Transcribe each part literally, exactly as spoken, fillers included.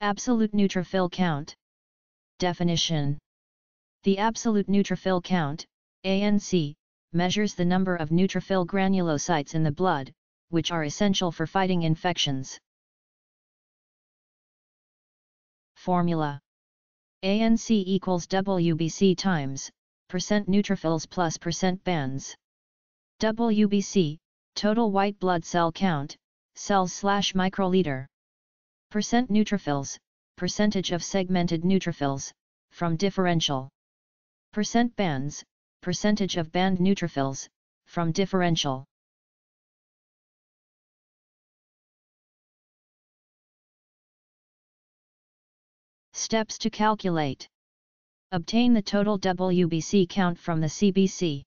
Absolute neutrophil count. Definition. The absolute neutrophil count, A N C, measures the number of neutrophil granulocytes in the blood, which are essential for fighting infections. Formula. A N C equals W B C times, percent neutrophils plus percent bands. W B C, total white blood cell count, cells slash microliter. Percent neutrophils, percentage of segmented neutrophils, from differential. Percent bands, percentage of band neutrophils, from differential. Steps to calculate. Obtain the total W B C count from the C B C.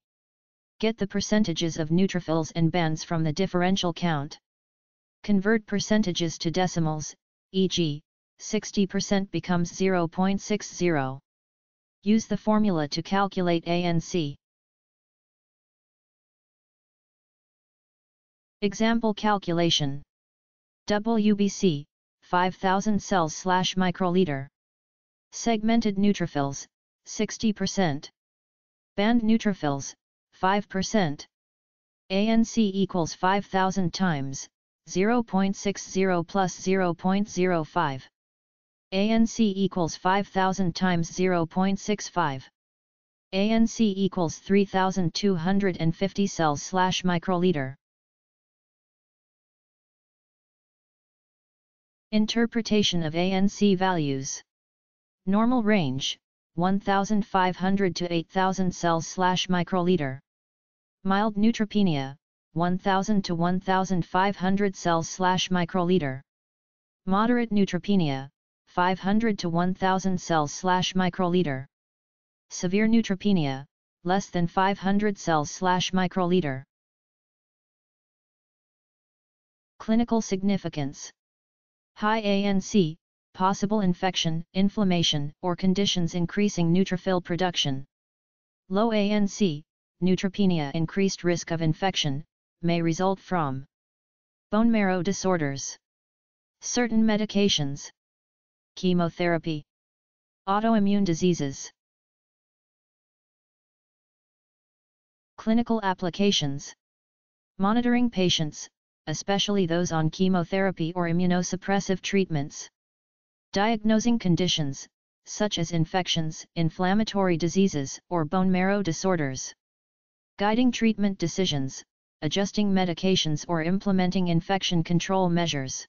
Get the percentages of neutrophils and bands from the differential count. Convert percentages to decimals, for example, sixty percent becomes zero point six zero. Use the formula to calculate A N C. Example calculation. W B C, five thousand cells slash microliter. Segmented neutrophils, sixty percent. Band neutrophils, five percent. A N C equals five thousand times, zero point six zero plus zero point zero five. A N C equals five thousand times zero point six five. A N C equals three thousand two hundred fifty cells slash microliter. Interpretation of A N C values. Normal range, one thousand five hundred to eight thousand cells slash microliter. Mild neutropenia, one thousand to one thousand five hundred cells slash microliter. Moderate neutropenia, five hundred to one thousand cells slash microliter. Severe neutropenia, less than five hundred cells slash microliter. Clinical significance. High A N C, possible infection, inflammation, or conditions increasing neutrophil production. Low A N C, neutropenia, increased risk of infection, may result from bone marrow disorders, certain medications, chemotherapy, autoimmune diseases. Clinical applications. Monitoring patients, especially those on chemotherapy or immunosuppressive treatments. Diagnosing conditions, such as infections, inflammatory diseases, or bone marrow disorders. Guiding treatment decisions, adjusting medications or implementing infection control measures.